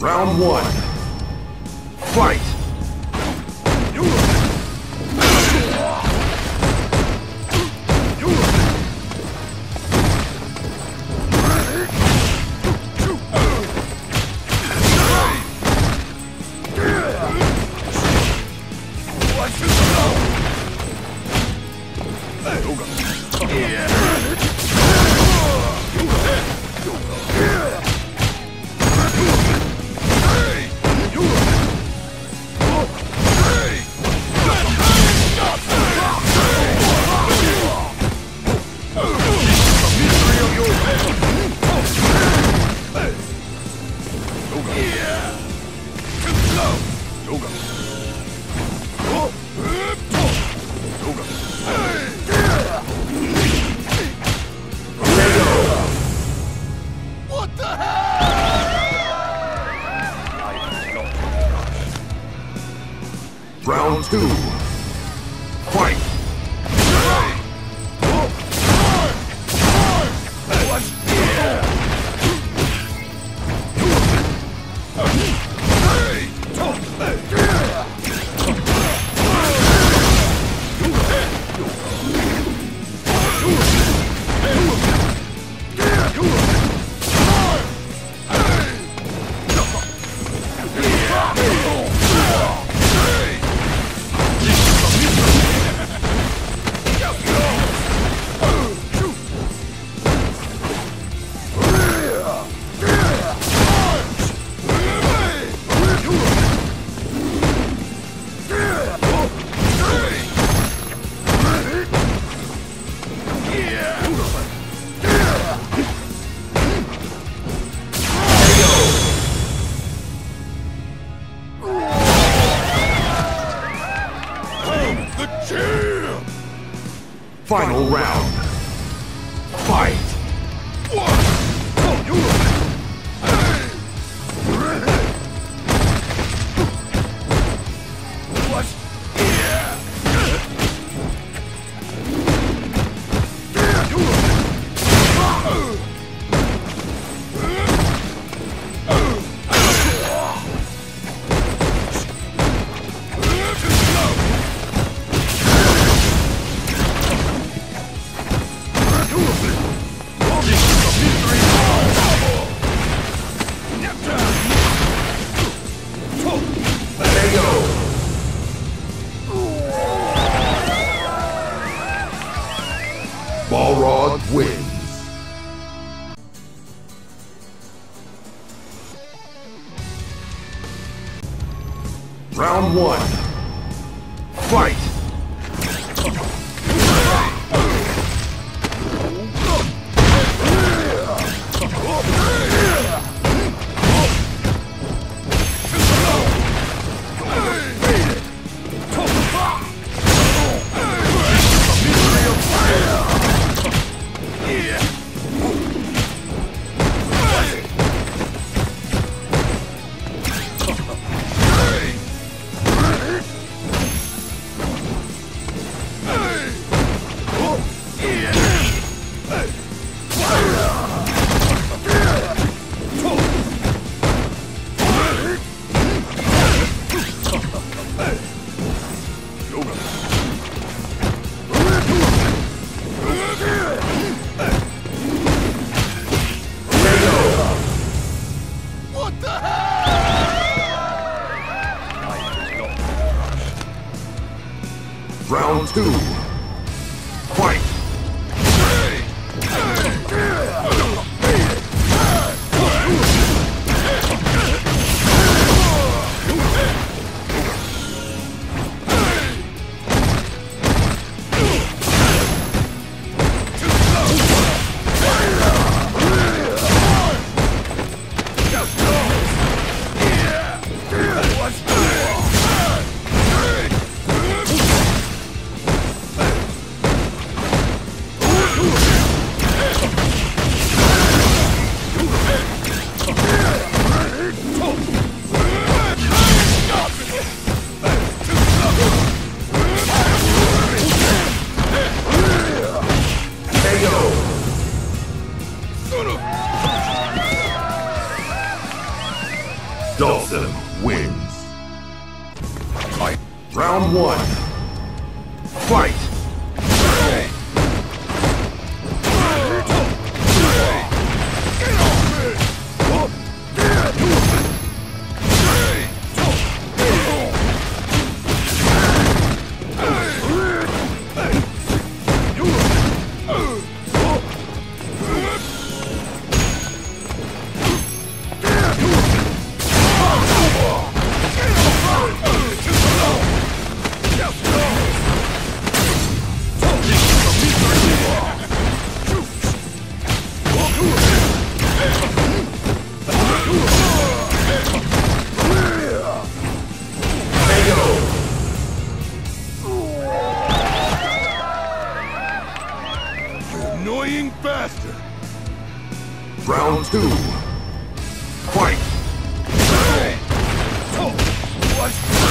Round one. Fight! Round two. Fight! Final round. Fight! Balrog wins. Round one. Fight! Round one. Fight! Annoying bastard! Round two. Fight! Hey. Oh. What?